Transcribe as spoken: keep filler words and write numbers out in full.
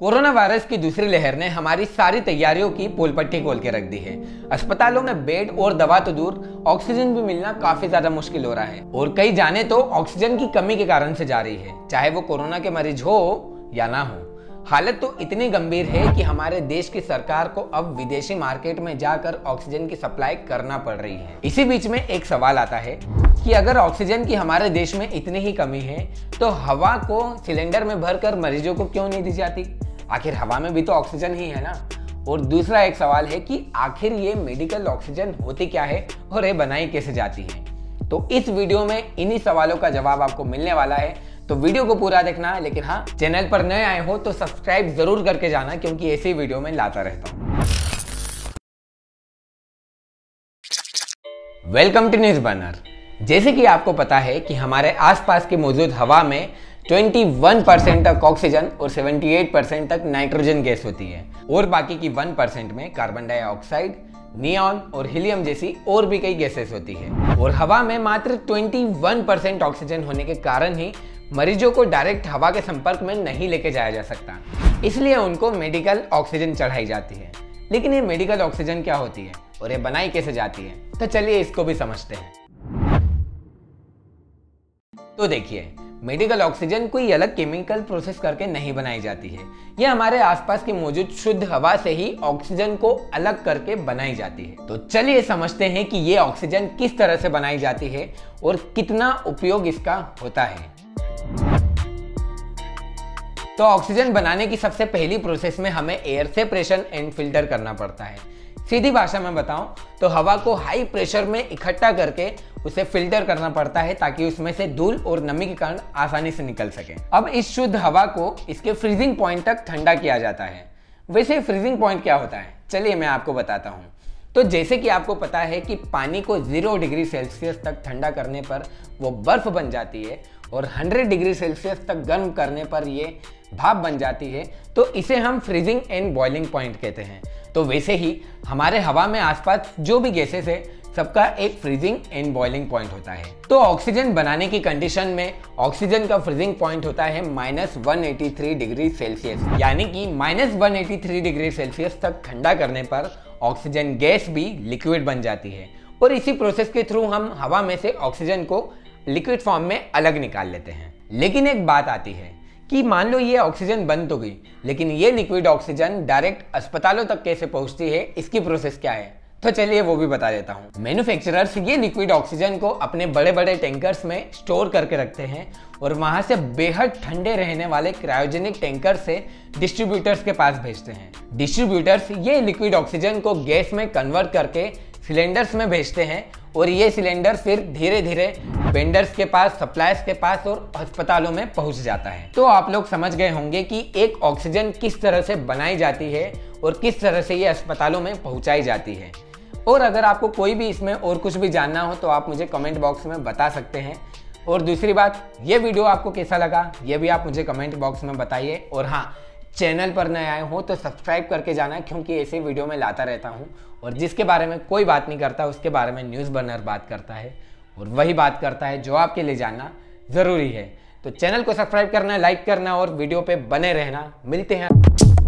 Corona virus की दूसरी लहर ने हमारी सारी तैयारियों की पोल पट्टी खोल के रख दी है। अस्पतालों में बेड और दवा तो दूर ऑक्सीजन भी मिलना काफी ज्यादा मुश्किल हो रहा है और कई जाने तो ऑक्सीजन की कमी के कारण से जा रही है, चाहे वो कोरोना के मरीज हो या ना हो। हालत तो इतनी गंभीर है कि हमारे देश की सरकार को अब विदेशी मार्केट में जाकर ऑक्सीजन की सप्लाई करना पड़ रही है। इसी बीच में एक सवाल आता है कि अगर ऑक्सीजन की हमारे देश में इतनी ही कमी है तो हवा को सिलेंडर में भरकर मरीजों को क्यों नहीं दी जाती? आखिर हवा में भी तो ऑक्सीजन ही है ना। और दूसरा एक सवाल है कि आखिर ये मेडिकल ऑक्सीजन होती क्या है और ये बनाई कैसे जाती है। तो इस वीडियो में इन्हीं सवालों का जवाब आपको मिलने वाला है, तो वीडियो को पूरा देखना है। लेकिन हाँ, चैनल पर नए आए हो तो सब्सक्राइब जरूर करके जाना, क्योंकि ऐसी वीडियो में लाता रहता हूँ। Welcome to News Burner. जैसे कि आपको पता है कि हमारे आसपास की मौजूद हवा में इक्कीस परसेंट तक ऑक्सीजन और अठहत्तर परसेंट तक नाइट्रोजन गैस होती है और बाकी की एक परसेंट में कार्बन डाइऑक्साइड, नियॉन और हीलियम जैसी और भी कई गैसेस होती है। और हवा में मात्र इक्कीस परसेंट ऑक्सीजन होने के कारण ही मरीजों को डायरेक्ट हवा के संपर्क में नहीं लेके जाया जा सकता, इसलिए उनको मेडिकल ऑक्सीजन चढ़ाई जाती है। लेकिन ये मेडिकल ऑक्सीजन क्या होती है और ये बनाई कैसे जाती है, तो चलिए इसको भी समझते हैं। तो देखिए, मेडिकल ऑक्सीजन कोई अलग केमिकल प्रोसेस करके नहीं बनाई जाती है। यह हमारे आसपास की मौजूद शुद्ध हवा से ही ऑक्सीजन को अलग करके बनाई जाती है। तो चलिए समझते हैं कि ये ऑक्सीजन किस तरह से बनाई जाती है और कितना उपयोग इसका होता है। तो ऑक्सीजन बनाने की सबसे पहली प्रोसेस में हमें एयर से प्रेशर एंड फिल्टर करना पड़ता है। सीधी भाषा में बताऊं तो हवा को हाई प्रेशर में इकट्ठा करके उसे फिल्टर करना पड़ता है, ताकि उसमें से धूल और नमी के कारण आसानी से निकल सके। अब इस शुद्ध हवा को इसके फ्रीजिंग पॉइंट तक ठंडा किया जाता है। वैसे फ्रीजिंग पॉइंट क्या होता है, चलिए मैं आपको बताता हूँ। तो जैसे कि आपको पता है कि पानी को जीरो डिग्री सेल्सियस तक ठंडा करने पर वो बर्फ बन जाती है और हंड्रेड डिग्री सेल्सियस तक गर्म करने पर ये भाप बन जाती है, तो इसे हम फ्रीजिंग एंड बॉइलिंग पॉइंट कहते हैं। तो वैसे ही हमारे हवा में आसपास जो भी गैसेस है सबका एक फ्रीजिंग एंड बॉइलिंग पॉइंट होता है। तो ऑक्सीजन बनाने की कंडीशन में ऑक्सीजन का फ्रीजिंग पॉइंट होता है minus one eighty three degree Celsius, यानी कि minus one eighty three degree Celsius तक ठंडा करने पर ऑक्सीजन गैस भी लिक्विड बन जाती है। और इसी प्रोसेस के थ्रू हम हवा में से ऑक्सीजन को लिक्विड फॉर्म में अलग निकाल लेते हैं। लेकिन एक बात आती है कि मान लो ये ऑक्सीजन बन तो गई, लेकिन ये लिक्विड ऑक्सीजन डायरेक्ट अस्पतालों तक कैसे पहुंचती है, इसकी प्रोसेस क्या है, तो चलिए वो भी बता देता हूँ। मैन्युफैक्चरर्स ये लिक्विड ऑक्सीजन को अपने बड़े बड़े टैंकर्स में स्टोर करके रखते हैं और वहाँ से बेहद ठंडे रहने वाले क्रायोजेनिक टैंकर से डिस्ट्रीब्यूटर्स के पास भेजते हैं। डिस्ट्रीब्यूटर्स ये लिक्विड ऑक्सीजन को गैस में कन्वर्ट करके सिलेंडर्स में भेजते हैं और ये सिलेंडर फिर धीरे धीरे वेंडर्स के पास, सप्लायर्स के पास और अस्पतालों में पहुंच जाता है। तो आप लोग समझ गए होंगे कि एक ऑक्सीजन किस तरह से बनाई जाती है और किस तरह से ये अस्पतालों में पहुंचाई जाती है। और अगर आपको कोई भी इसमें और कुछ भी जानना हो तो आप मुझे कमेंट बॉक्स में बता सकते हैं। और दूसरी बात, ये वीडियो आपको कैसा लगा ये भी आप मुझे कमेंट बॉक्स में बताइए। और हाँ, चैनल पर नए आए हो तो सब्सक्राइब करके जाना, क्योंकि ऐसे वीडियो में लाता रहता हूँ और जिसके बारे में कोई बात नहीं करता उसके बारे में न्यूज़ बर्नर बात करता है और वही बात करता है जो आपके लिए जानना ज़रूरी है। तो चैनल को सब्सक्राइब करना, लाइक करना और वीडियो पे बने रहना। मिलते हैं।